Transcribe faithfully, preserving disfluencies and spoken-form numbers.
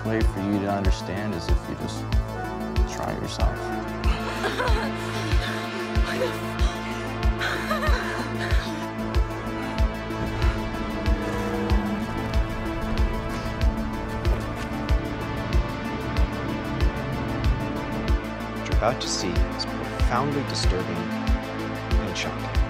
best way for you to understand is if you just try it yourself. What you're about to see is profoundly disturbing and shocking.